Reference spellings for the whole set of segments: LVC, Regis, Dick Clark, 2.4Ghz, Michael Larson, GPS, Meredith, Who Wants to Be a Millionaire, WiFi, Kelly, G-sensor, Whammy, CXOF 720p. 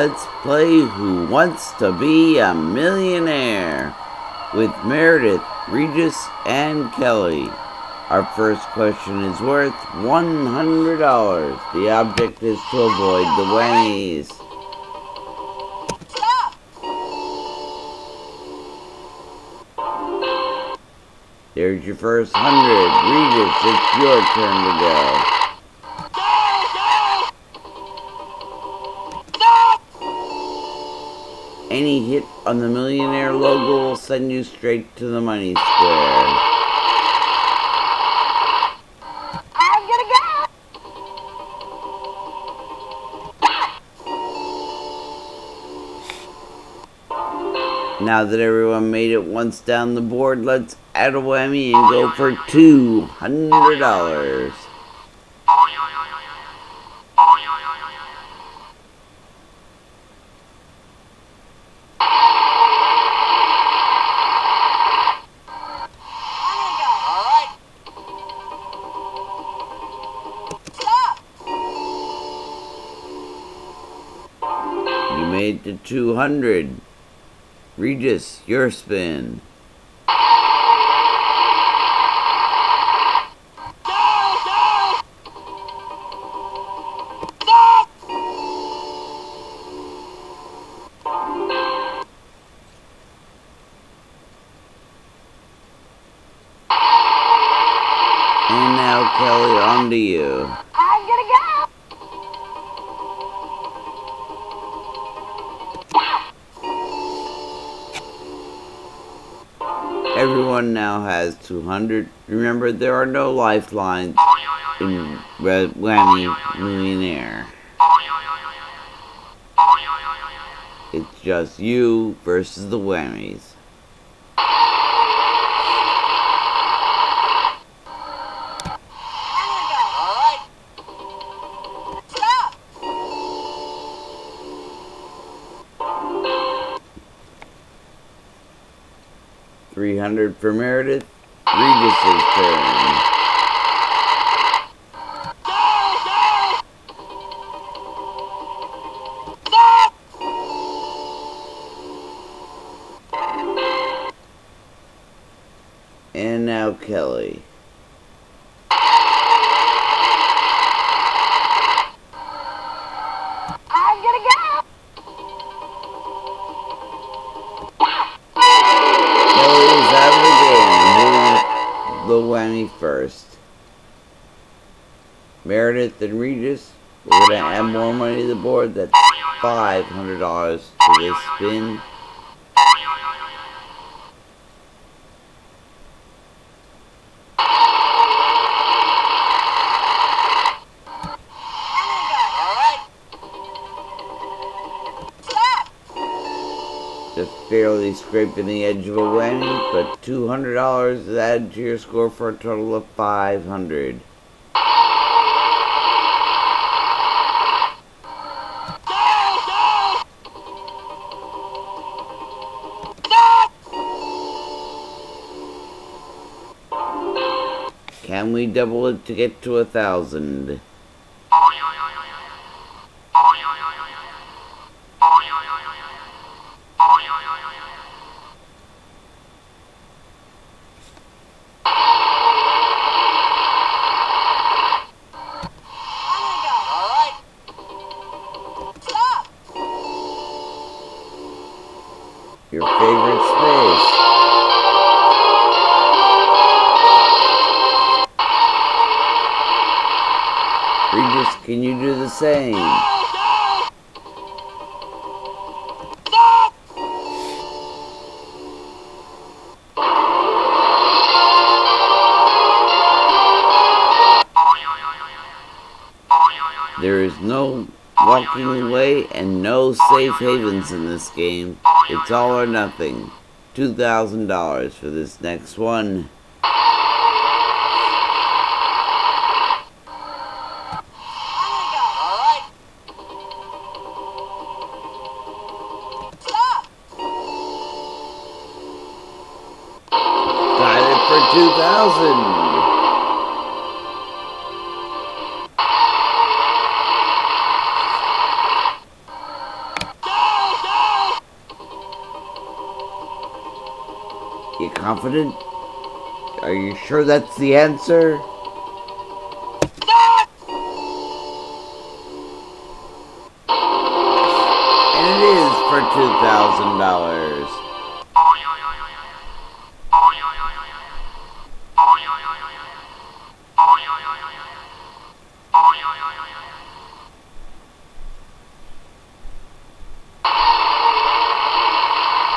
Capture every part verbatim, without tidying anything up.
let's play Who Wants to Be a Millionaire with Meredith, Regis, and Kelly. Our first question is worth one hundred dollars. The object is to avoid the whammies. There's your first hundred. Regis, it's your turn to go. No, no, no. Any hit on the millionaire logo will send you straight to the money square. I'm gonna go. Now that everyone made it once down the board, let's add a whammy and go for two hundred dollars. You made the two hundred. Regis, your spin. And now, Kelly, on to you. I'm gonna go! Everyone now has two hundred. Remember, there are no lifelines in Red Whammy Millionaire. It's just you versus the whammies. three hundred for Meredith, Regis's turn. And now Kelly. First, Meredith and Regis, we're going to add more money to the board. That's five hundred dollars to this spin. Barely scraping the edge of a whammy, but two hundred dollars is added to your score for a total of five hundred dollars. Can we double it to get to a thousand? Your favorite space. Regis, can you do the same? There is no walking away and no safe havens in this game. It's all or nothing. two thousand dollars for this next one. Got it for two thousand dollars. confident? Are you sure that's the answer? And it is for two thousand dollars.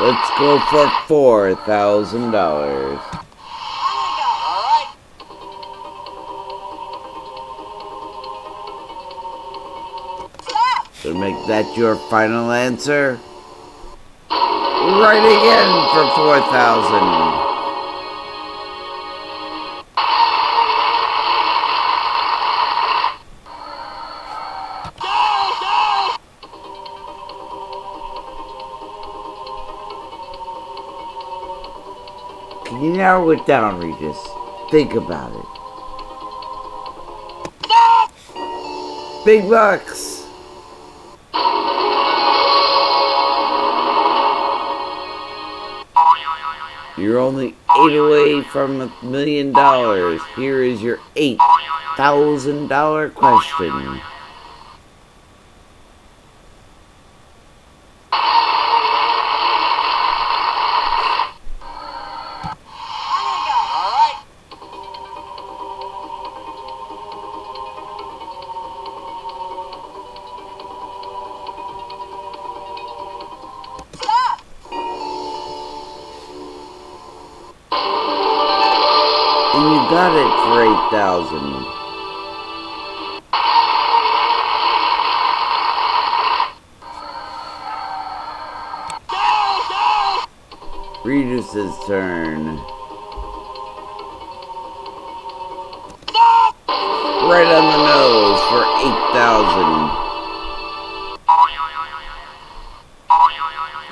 Let's go for four thousand dollars. So make that your final answer. Right again for four thousand. Can you narrow it down, Regis? Think about it. No! Big bucks! You're only eight away from a million dollars. Here is your eight thousand dollar question. Got it for eight thousand. Regis' turn. Right on the nose for eight thousand.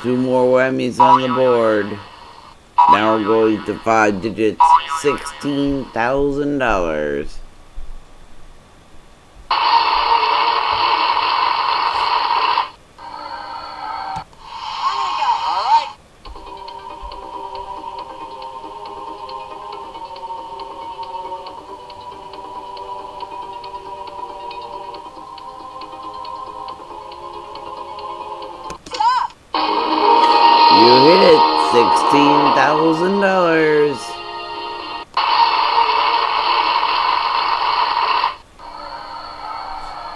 Two more whammies on the board. Now we're going to five digits. Sixteen thousand dollars. You hit it, sixteen thousand dollars.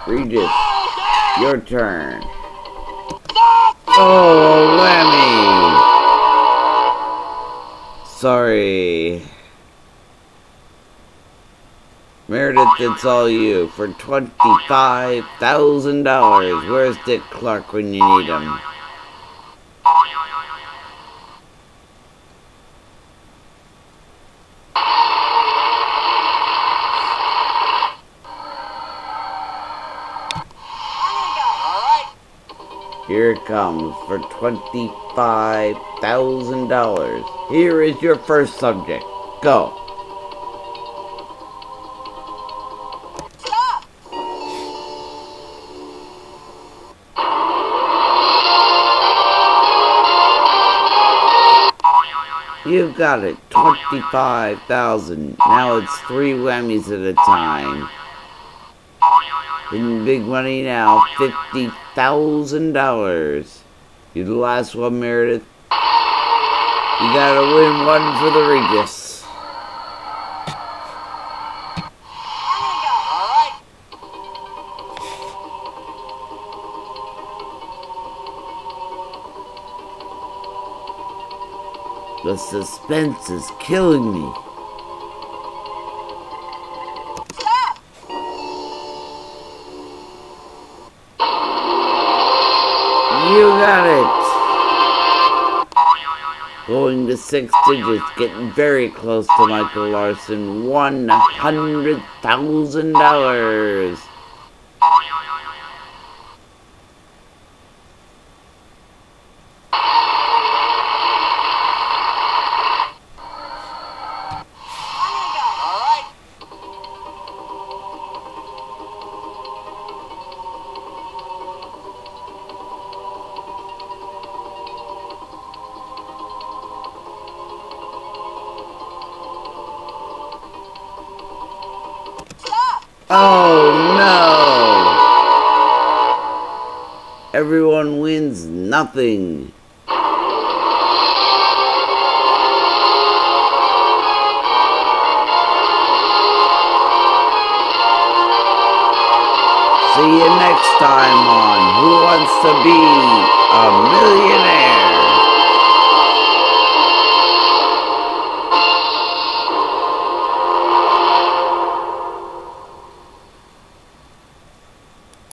Regis, your turn. Oh, whammy! Sorry. Meredith, it's all you for twenty-five thousand dollars. Where's Dick Clark when you need him? Here it comes for twenty-five thousand dollars. Here is your first subject. Go. Stop. You've got it. twenty-five thousand dollars. Now it's three whammies at a time. In big money now, fifty thousand dollars. You're the last one, Meredith. You gotta win one for the Regis. The suspense is killing me. You got it! Going to six digits, getting very close to Michael Larson. one hundred thousand dollars! Oh no! Everyone wins nothing. See you next time on Who Wants to Be a Millionaire?